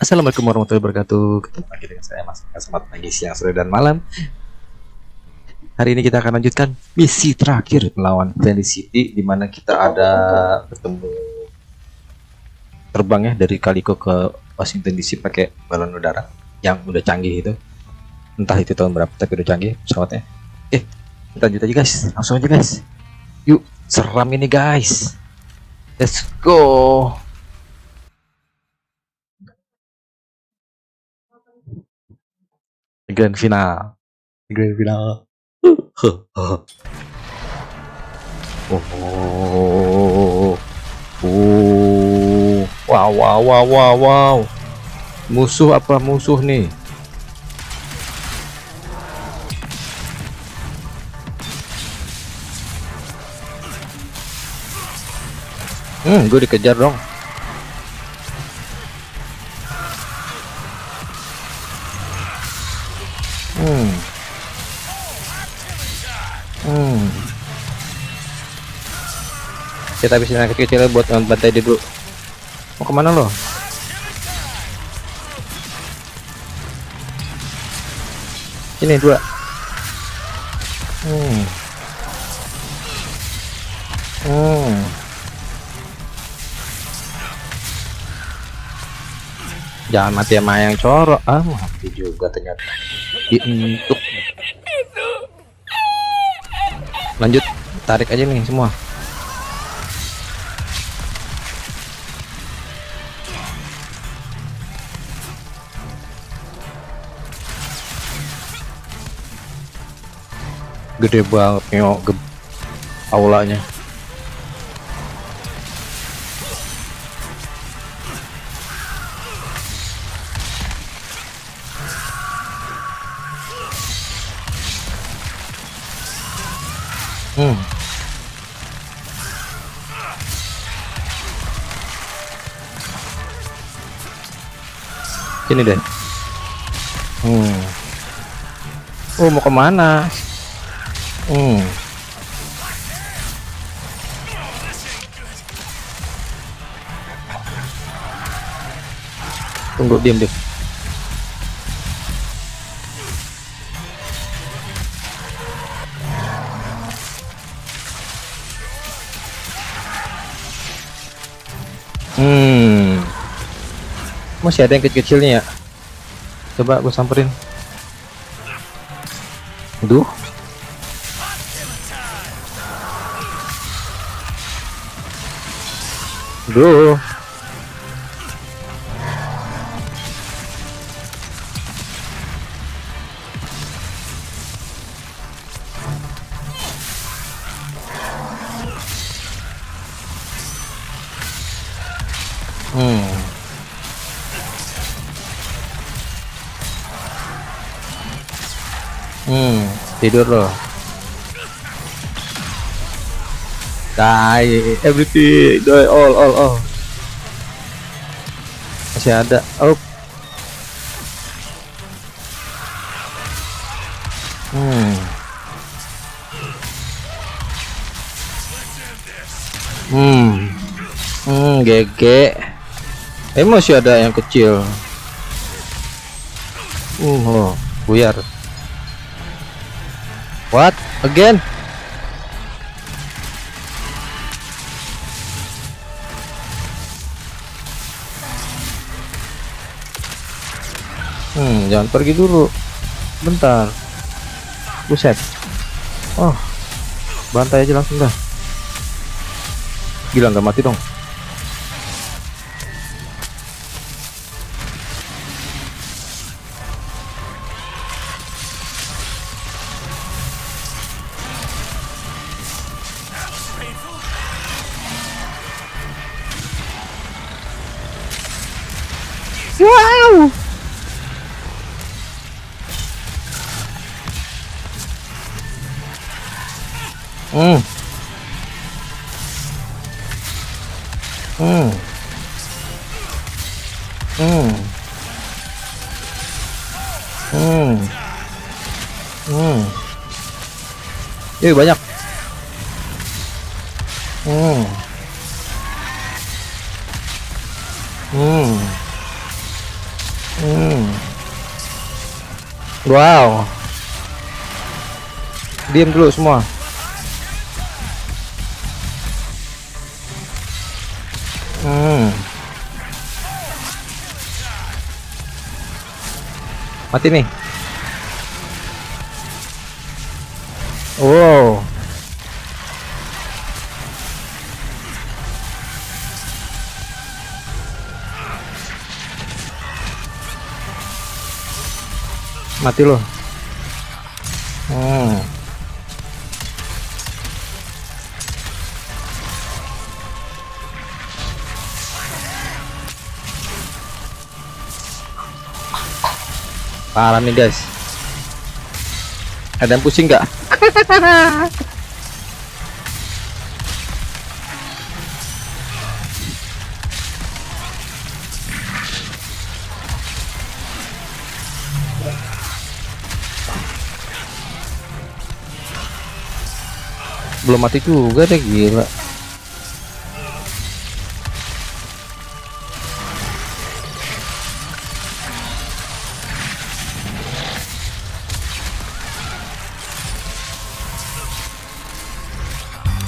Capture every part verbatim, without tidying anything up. Assalamualaikum warahmatullahi wabarakatuh. Ketemu lagi dengan saya Mas Kasmat, pagi, siang, sore, dan malam. Hari ini kita akan lanjutkan misi terakhir melawan Fendi City, di mana kita ada bertemu terbang ya dari Kaliko ke Washington D C pakai balon udara yang udah canggih itu. Entah itu tahun berapa tapi udah canggih pesawatnya. Eh, kita lanjut aja guys, langsung aja guys. Yuk, seram ini guys. Let's go. Grand final, grand final. Oh, oh, oh, wow, wow, wow, wow, wow. Musuh apa musuh nih? Hmm, gue dikejar dong. Hmm. Hmm. Kita habisin anak kecil buat bantai dia dulu. Mau kemana lo? Ini dua. Hmm. Hmm. Jangan mati sama yang corok. Ah, mati juga ternyata. Diuntuk. Lanjut, tarik aja nih semua. Gede banget nyok ge aulanya. Hmm. Ini deh. Hmm. Oh, mau kemana? Hmm. Tunggu, diam deh. Hmm, masih ada yang kecil-kecilnya ya. Coba gue samperin. Aduh. Aduh. Hmm. Hmm, tidur loh. Die everything, die all all all. Masih ada. Oh. Hmm. Hmm. Hmm, gege. Eh, masih ada yang kecil. Uh, oh, buyar. What? Again? Hmm, jangan pergi dulu. Bentar. Buset. Oh. Bantai aja langsung dah. Gila, nggak mati dong. Wow. Hmm. Hmm. Hmm. Hmm. Hmm. Ih, banyak. Hmm. Hmm. Wow. Diam dulu semua. Hmm. Mati nih. Wow. Mati loh. Hmm. Parah nih guys. Ada yang pusing nggak? Belum mati juga deh, gila.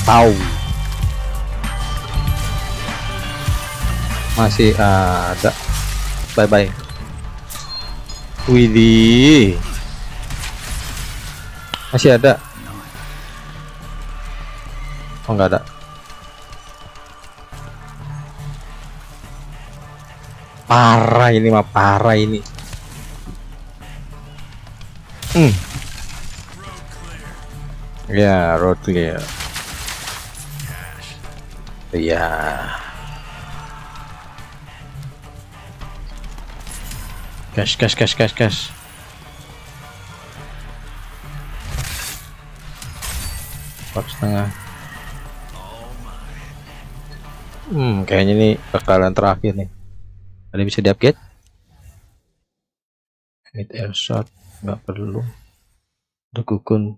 Tahu. Masih ada. Bye bye. Widih. Masih ada. Oh, nggak ada. Parah ini mah, parah ini. Hmm. Ya, yeah, road clear. Ya. Yeah. Cash, cash, cash, cash, cash. Empat setengah. Hmm, kayaknya ini bakalan terakhir nih. Ada yang bisa diupgrade? Ini airshot nggak perlu. Untuk kukun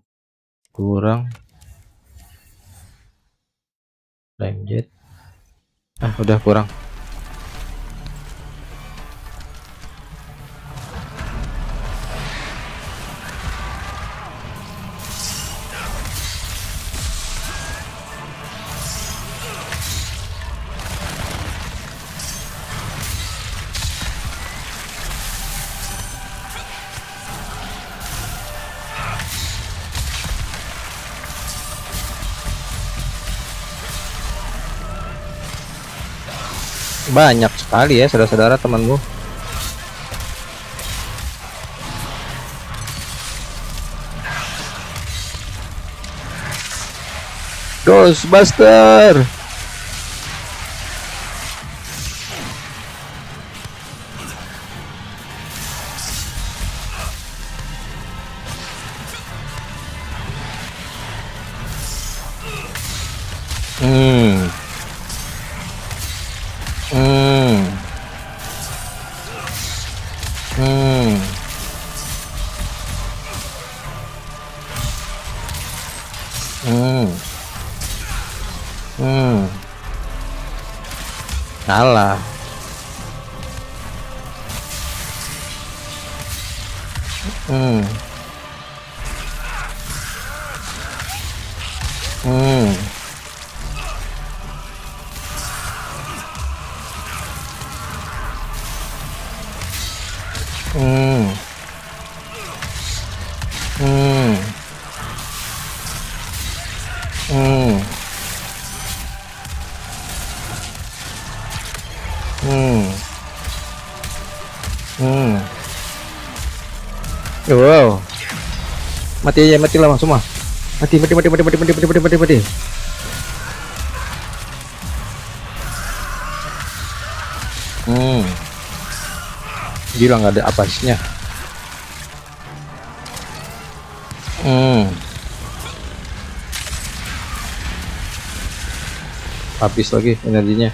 kurang. Lime jet. Ah, udah kurang. Banyak sekali ya saudara-saudara temanmu. Ghostbuster. Hmm. Hmm. Hmm. Hmm. Hmm. Salah. Hmm. Hmm. Hmm. Hmm. Hmm. Hmm. Hmm. Wow. Mati aja, mati lama semua. Mati, mati, mati, mati, mati, mati, mati, mati, mati. Hmm. Gila, nggak ada apasnya. Hmm. Habis lagi energinya.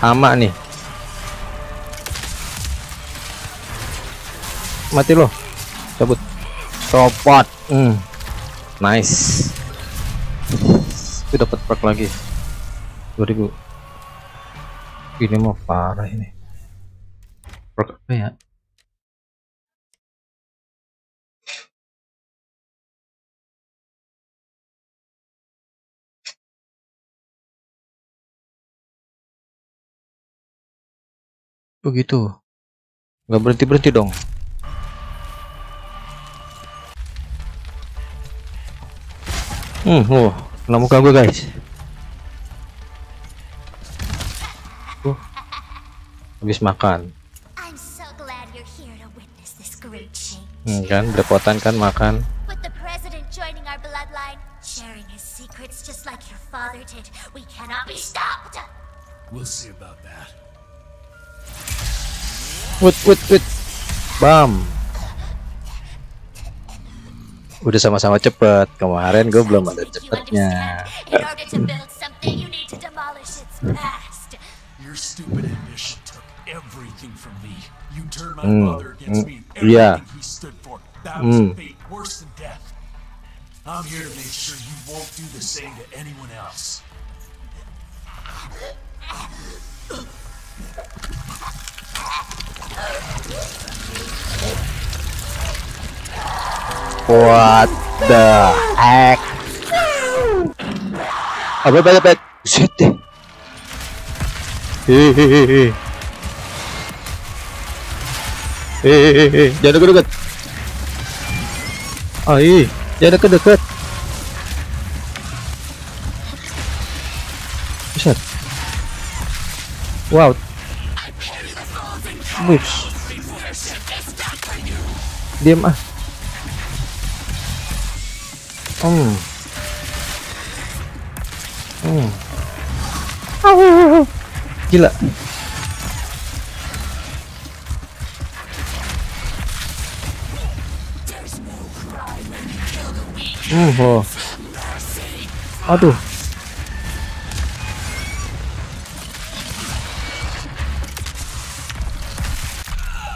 Sama nih. Mati loh, cabut. copot. Hmm. Nice. Gue dapat perk lagi. dua ribu. Ini mau parah ini. Perk apa ya? Begitu, nggak berhenti berhenti dong. Hmm, wow, oh, kena muka gue guys. Oh, habis makan. Hmm, kan, belepotan kan makan. Wut wut wut, bam. Udah sama-sama cepet. Kemarin gue belum ada cepetnya. Iya. What the heck? Apa apa apa? Shit deh. Hehehe. Hehehe. Jangan deket-deket. Aih, jangan deket-deket. Shit. Wow. Wush. Diam ah. Hmm. Hmm. Gila. Uh, oh. Aduh.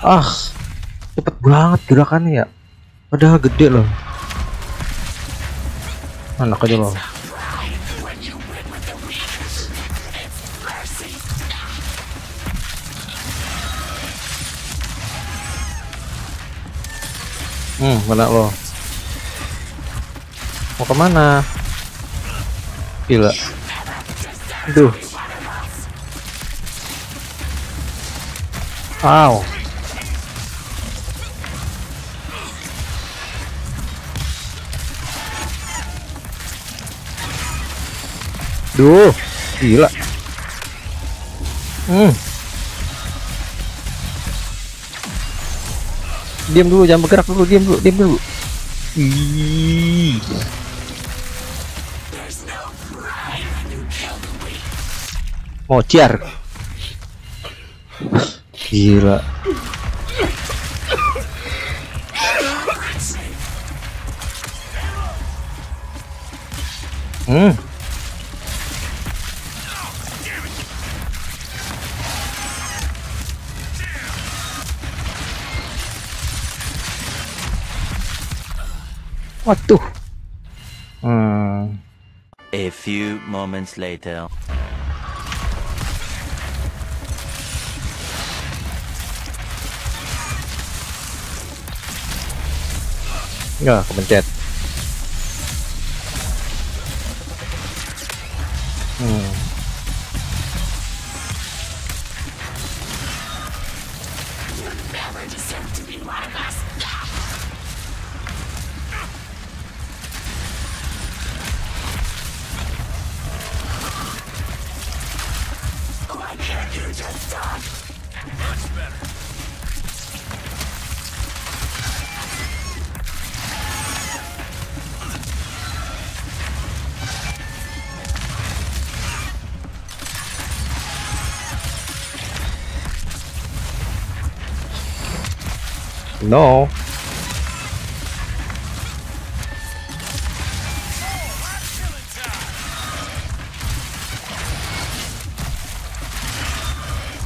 Ah, cepet banget gerakannya ya. Padahal gede loh. Anak aja loh. Hmm, mana lo? Mau kemana? Gila. Duh. Wow. Duh, gila. Hmm. Diam dulu, jangan bergerak dulu, diam dulu, diam dulu. Ih. Mociar. Gila. Hmm. Waduh. Hmm. A few moments later. Ya, kepencet. Hmm. No.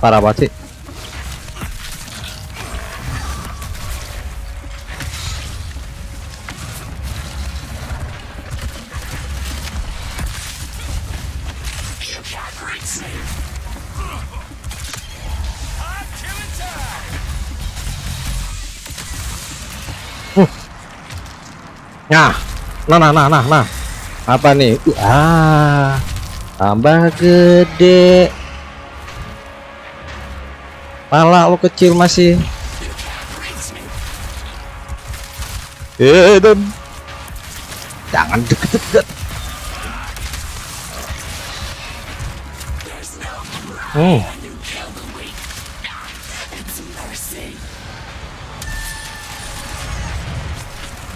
Parah banget sih. Nice. Hmm. Nah, nah, nah, nah, nah. Apa nih? Ah, tambah gede. Pala lo kecil masih. Eh, don. Jangan deket-deket. Hmm.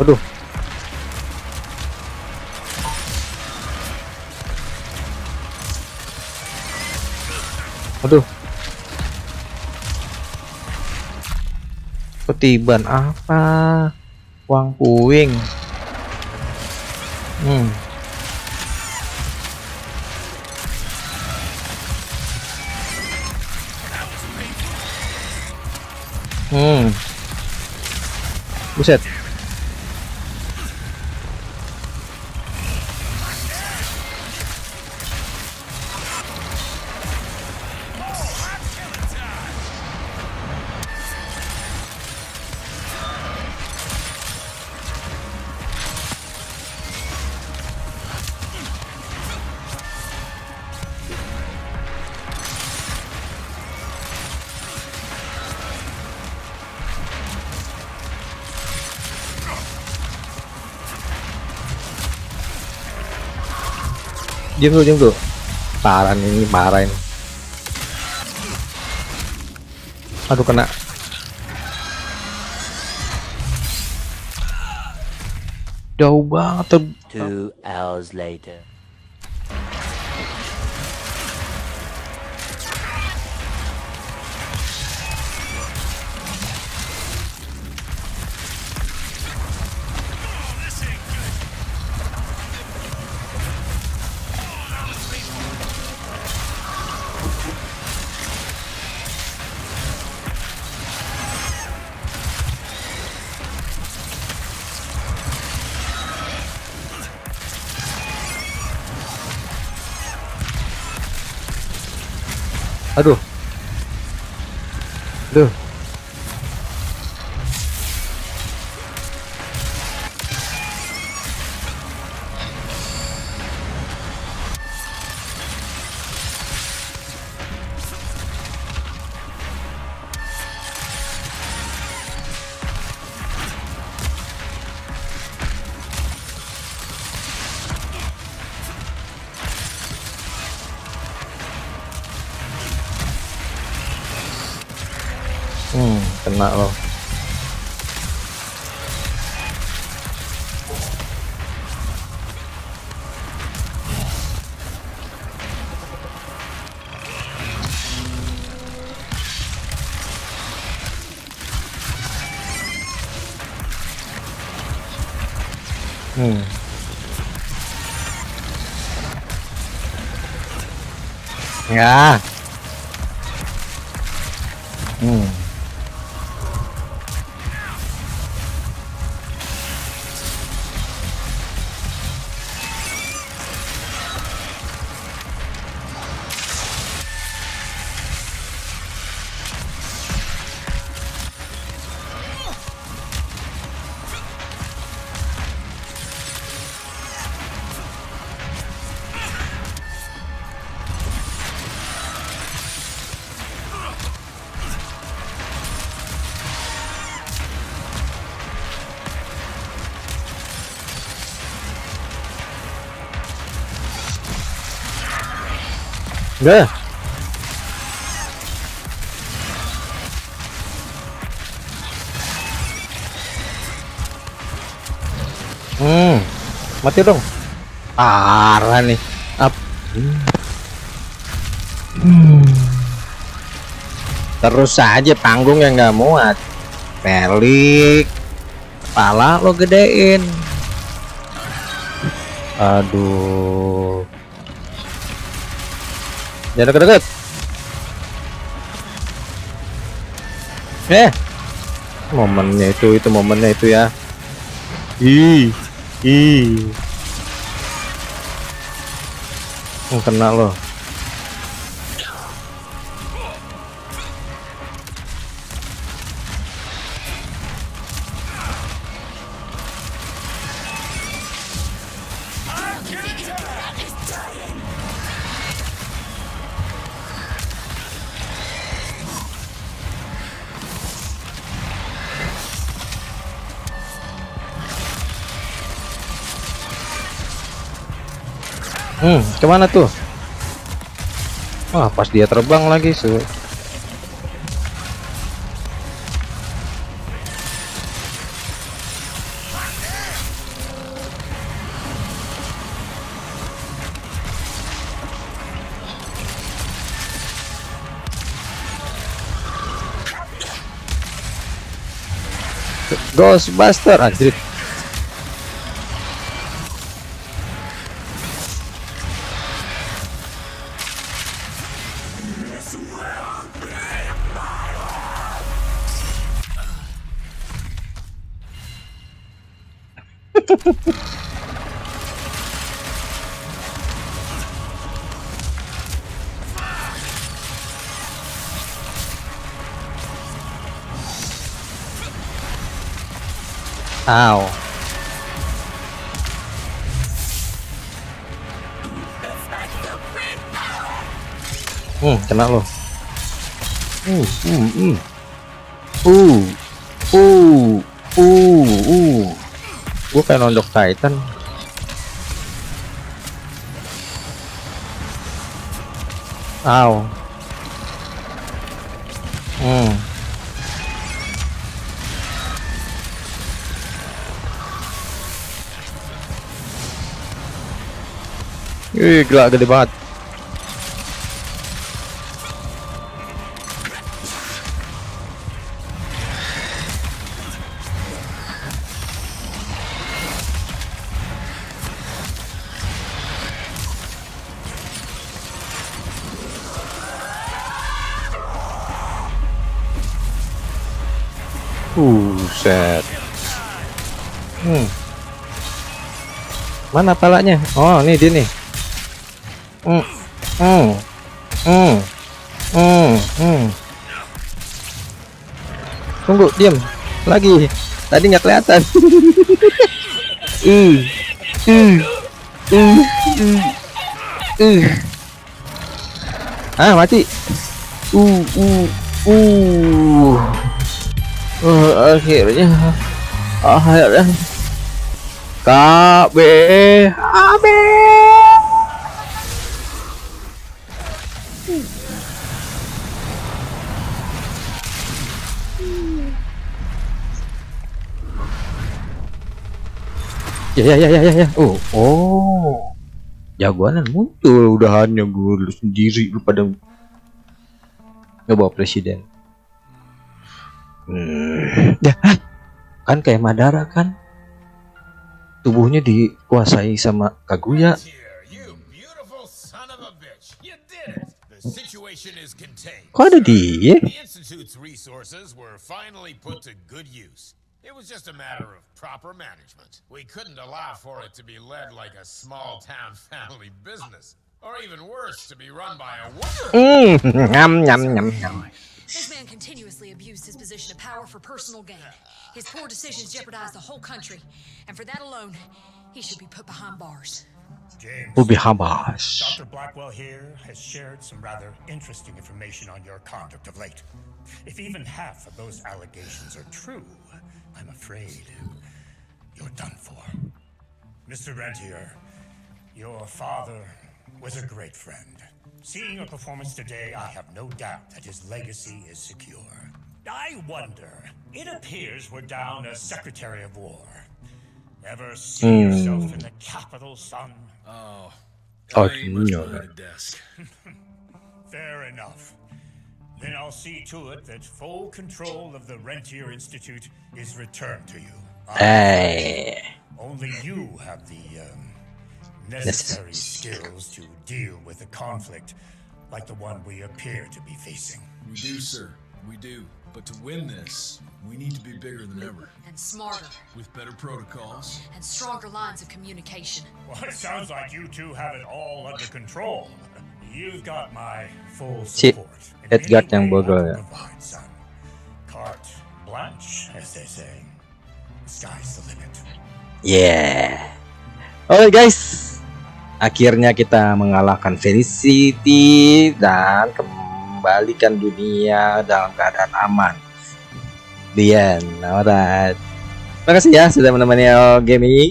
Aduh. Aduh. Ketiban apa? Wang puing. Hmm. Hmm. Buset. Diam dulu, diam dulu. Parah ini, parah ini. Aduh, kena. Jauh banget. Two hours later. Aduh. Aduh. Hmm, kena loh. Hmm. Ya. Hmm. Udah. Hmm, mati dong. Parah nih. Up. Hmm. Terus aja panggungnya nggak muat. Pelik. Kepala lo gedein. Aduh. Jangan deket-deket. Eh, momennya itu, itu momennya itu ya. Ih, ih, oh, kena loh. Hmm, kemana tuh? Wah, pas dia terbang lagi su. Ghostbuster anjir. Ow. Hmm, kena lo. Uh, uh, uh. Uh, uh, uh, uh. Gue kayak nonjok Titan. Ow. Hmm. Wih, gila gede banget. Uh, set. Hmm. Mana palanya? Oh, ini dia nih. Hmm, hmm, hmm, hmm, hmm. Tunggu, diam lagi. Tadi nggak kelihatan. Hmm, hmm, hmm, hmm. Ah, mati. Uh, uh, uh. Uh akhirnya, akhirnya. K B, K B. Ya ya ya ya ya. Oh, oh. Jagoanan muncul, udah hanya gue sendiri lu pada ngebawa presiden. Hmm. Ya, kan kayak Madara kan. Tubuhnya dikuasai sama Kaguya. Kok ada dia? It was just a matter of proper management. We couldn't allow for it to be led like a small town family business, or even worse, to be run by a woman. Mm, nom, nom, nom, nom. This man continuously abused his position of power for personal gain. His poor decisions jeopardized the whole country, and for that alone, he should be put behind bars. James, we'll be Doctor Blackwell here has shared some rather interesting information on your conduct of late. If even half of those allegations are true, I'm afraid you're done for. Mister Rentier, your father was a great friend. Seeing your performance today, I have no doubt that his legacy is secure. I wonder, it appears we're down a Secretary of War. Ever see mm. yourself in the capital, son? Oh, I ain't much behind a desk. Fair enough. Then I'll see to it that full control of the Rentier Institute is returned to you. Hey. Only you have the um, necessary skills to deal with a conflict like the one we appear to be facing. We do, sir. We do. But to win this, we need to be bigger than ever. And smarter. With better protocols. And stronger lines of communication. Well, it sounds like you two have it all under control. You've got my full support. Edgar yang bodoh ya. Carte blanche, as they say. Sky's the limit. Yeah. Oke guys, akhirnya kita mengalahkan Felicity dan kembalikan dunia dalam keadaan aman. Dian, alright. Terima kasih ya sudah menemani game ini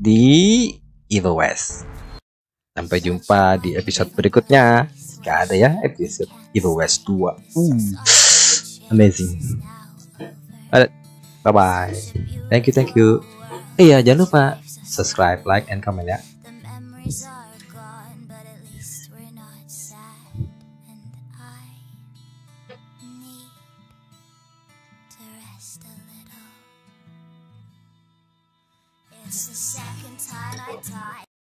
di Evil West. Sampai jumpa di episode berikutnya. Gak ada ya episode Evil West dua. Uh, amazing. Bye bye. Thank you, thank you. Iya, eh, jangan lupa subscribe, like, and comment ya. It's the second time I died.